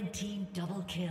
Red team double kill.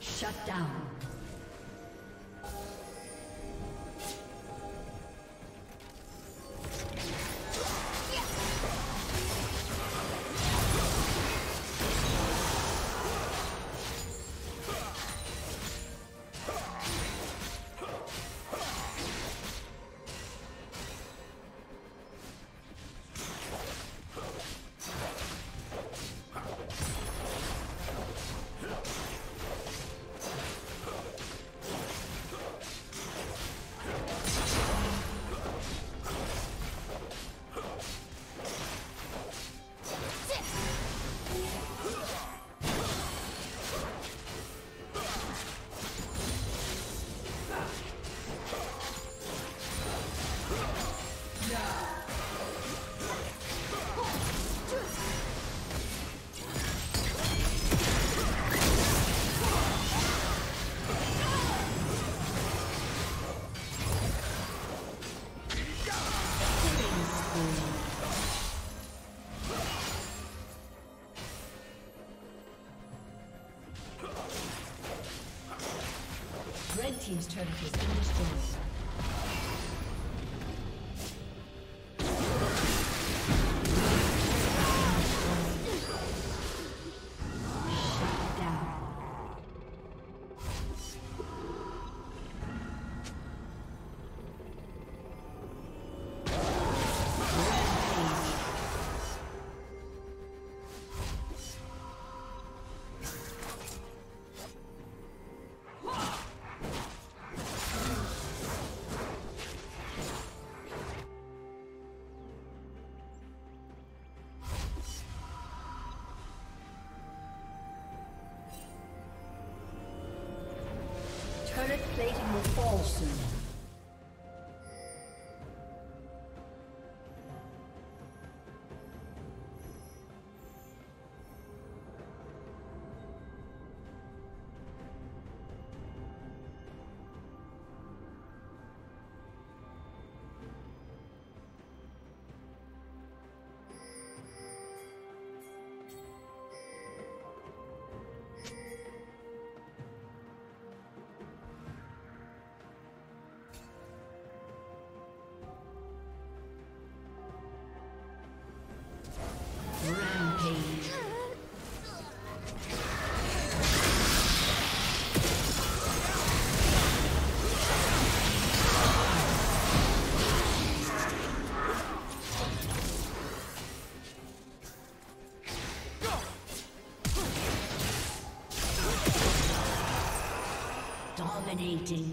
Shut down. Team's turret is destroyed. Turret plating will fall soon. Dominating.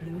Blue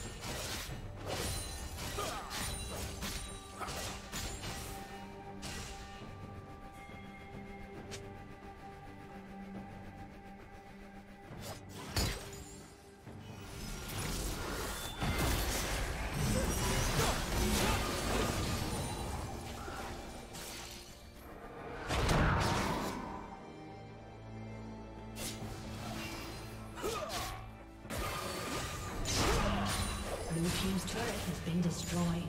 Destroyed.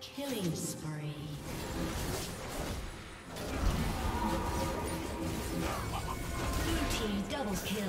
Killing spree. Blue Team double kill.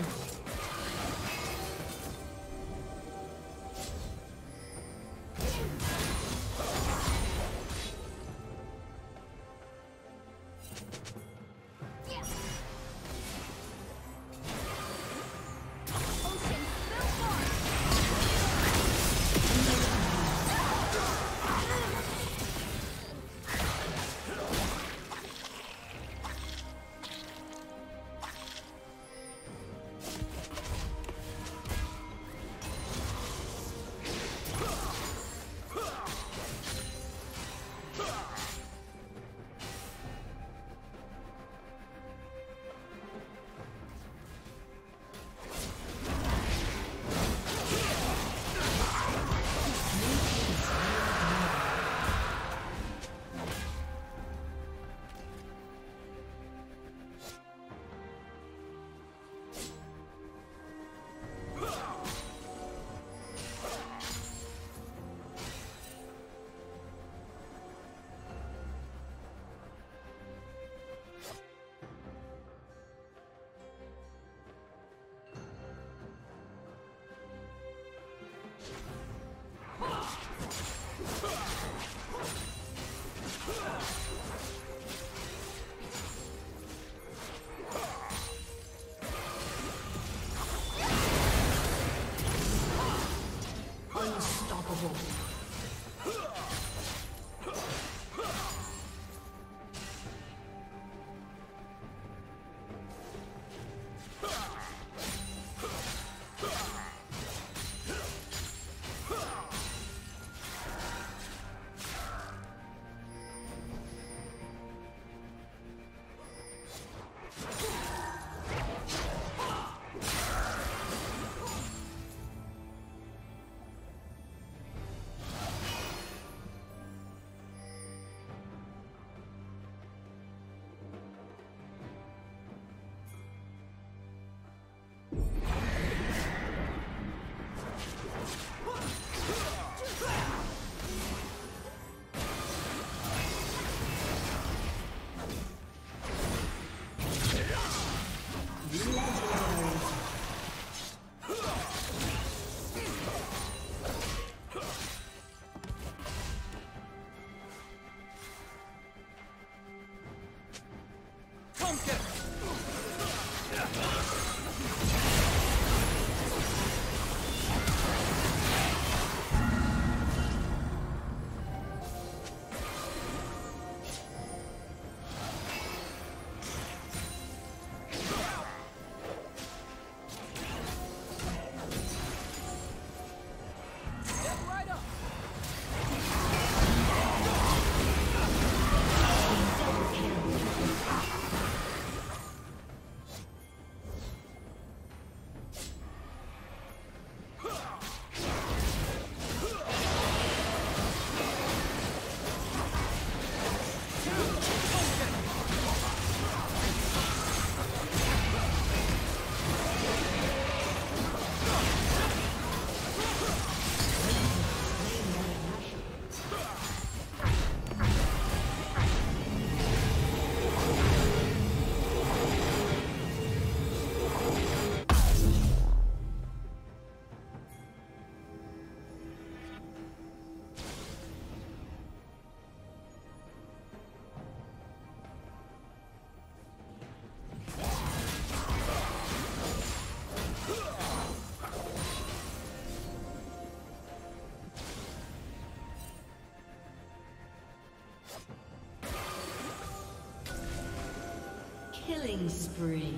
Killing spree.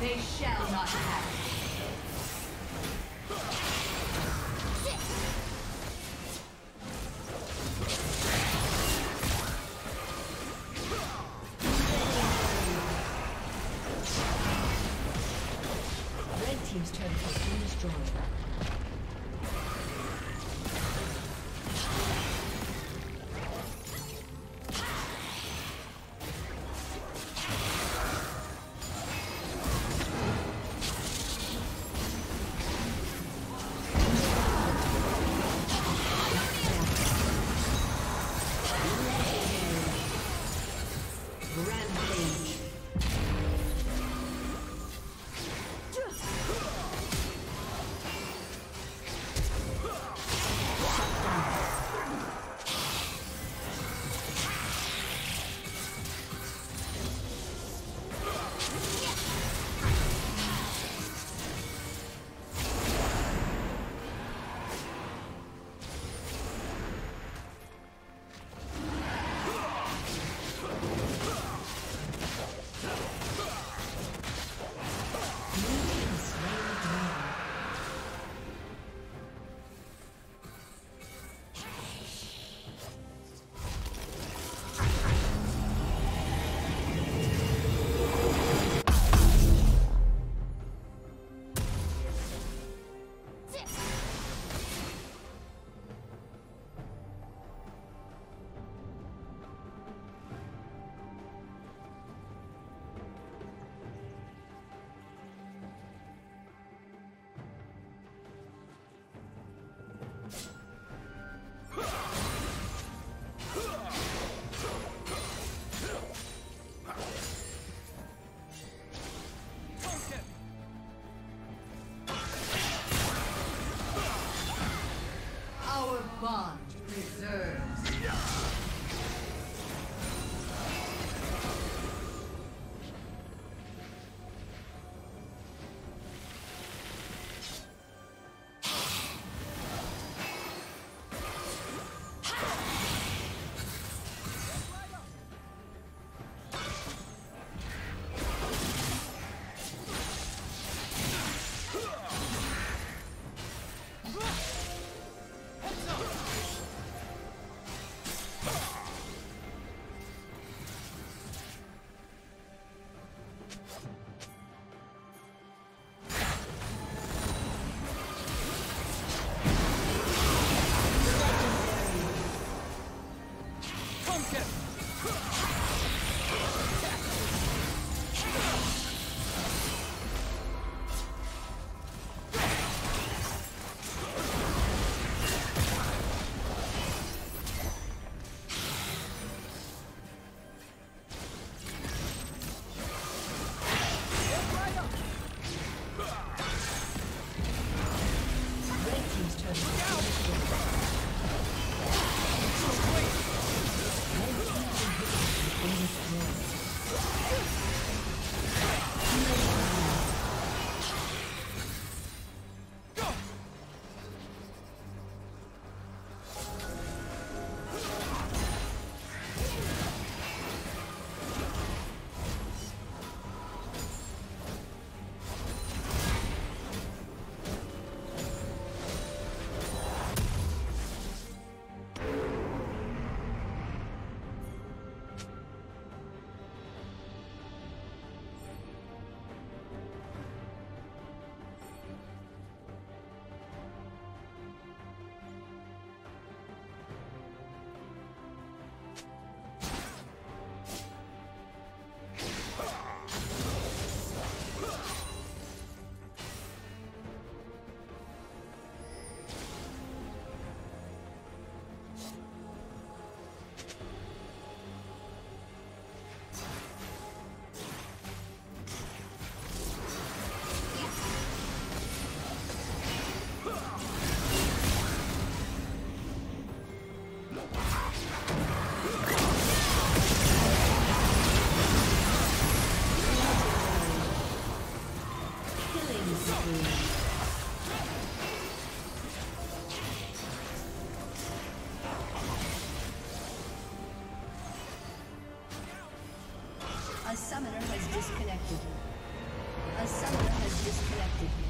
They shall not have it. Red team's turret has been destroyed. Bond preserves. summoner has disconnected.